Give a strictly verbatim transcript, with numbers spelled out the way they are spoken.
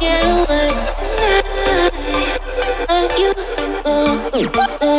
get away tonight. Let you go.